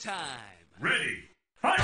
time. Ready, fight!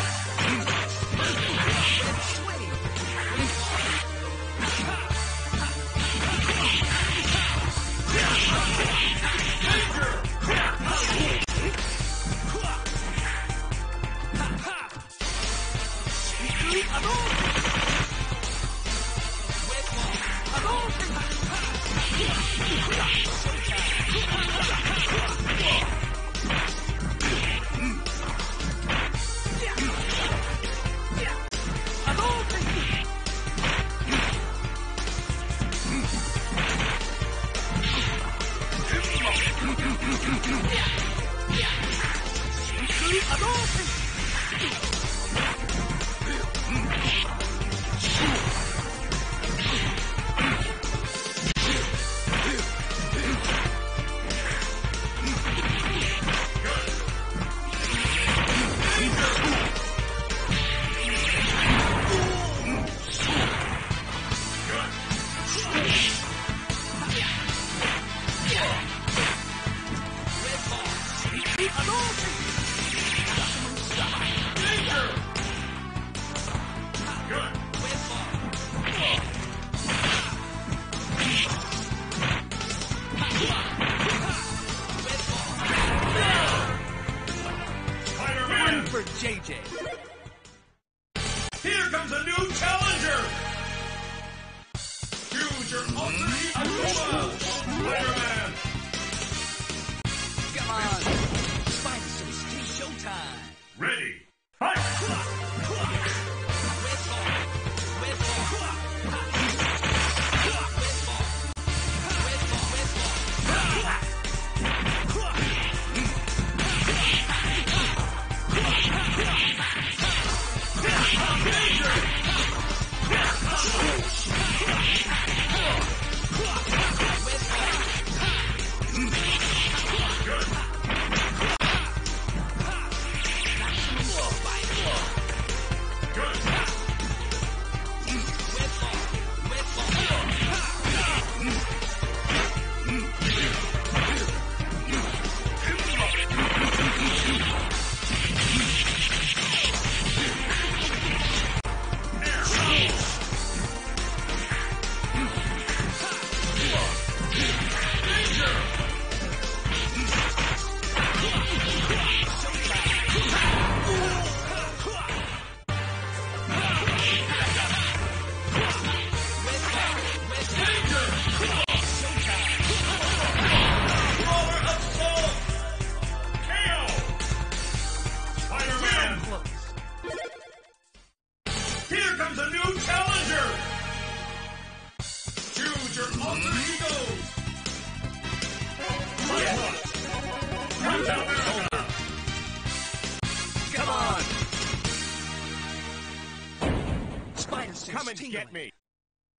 Get me.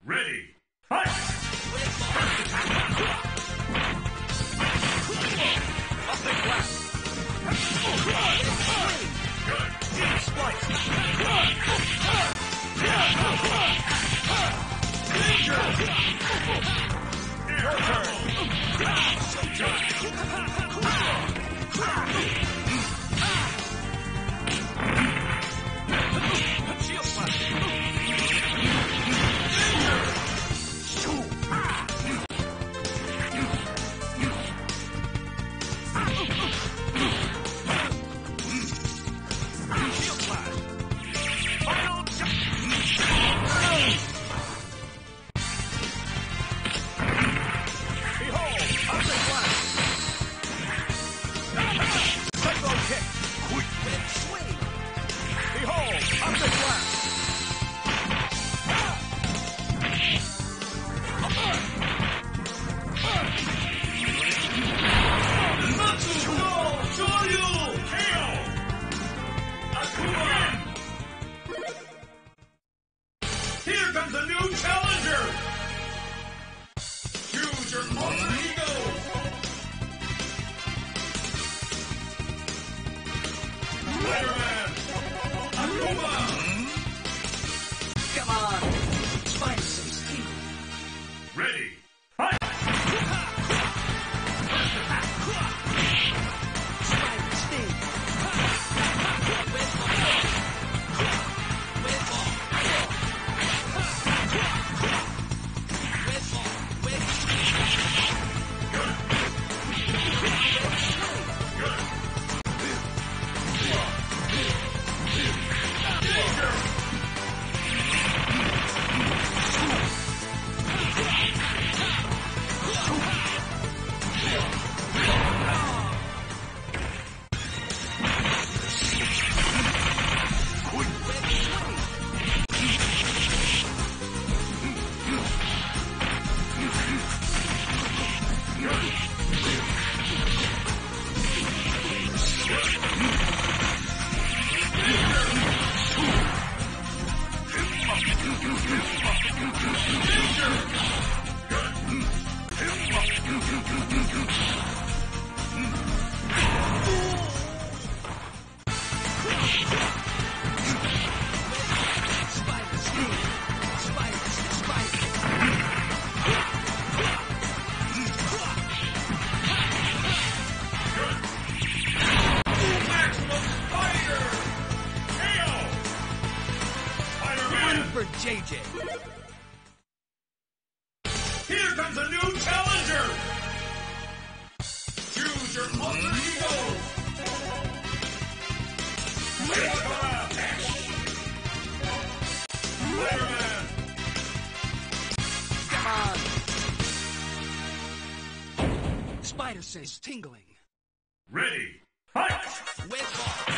Ready. JJ. Here comes a new challenger! Choose your alter ego! Megaman! Megaman! Come on! Spider sense tingling. Ready! Fight! Wave ball!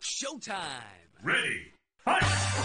Showtime! Ready! Fight! Yes!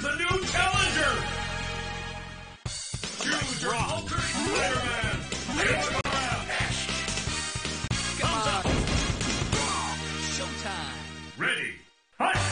comes a new challenger! Choose your alternate Spider-Man! It's comes up! Showtime! Ready! Hot!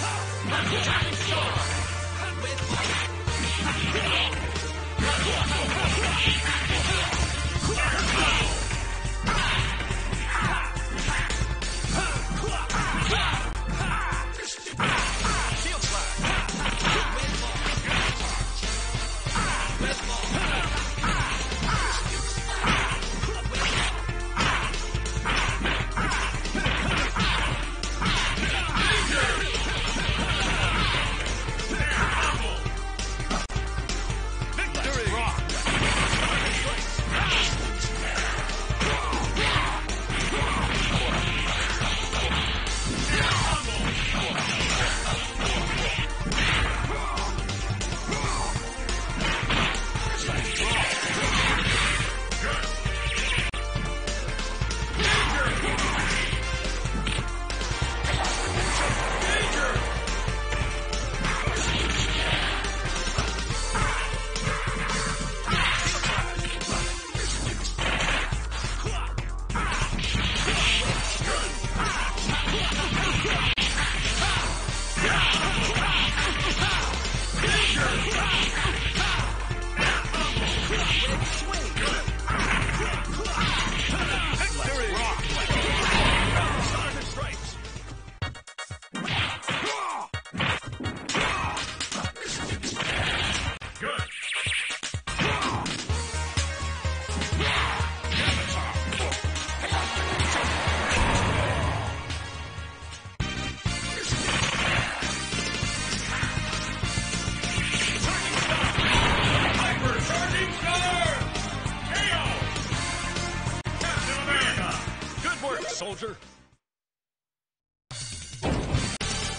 Soldier.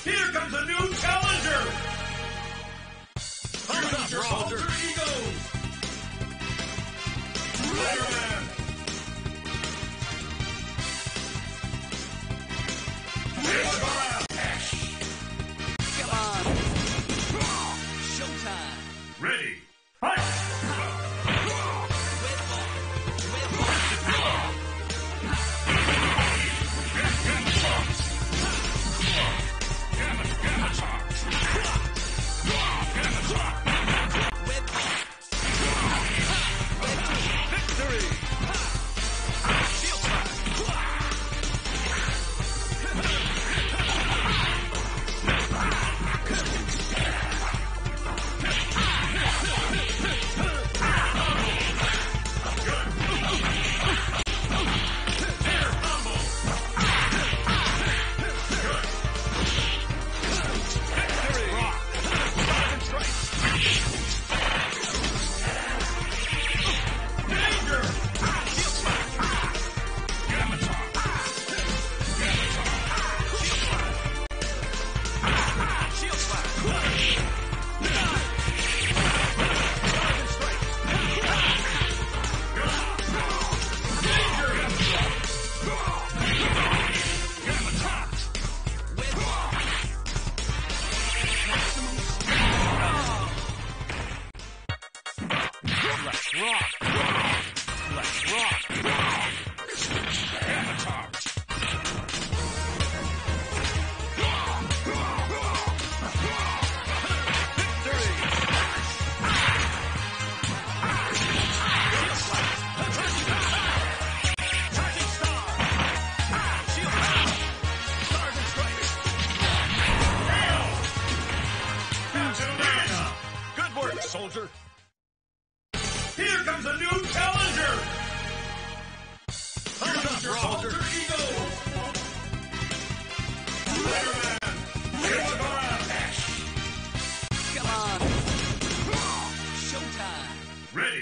Here comes a new challenger. Thumbs up, your soldier egos. Spider-Man. Come on. Showtime. Ready. Soldier. Here comes a new challenger. Thumbs up, your soldier ego. Spider-Man. Come on. Showtime. Ready.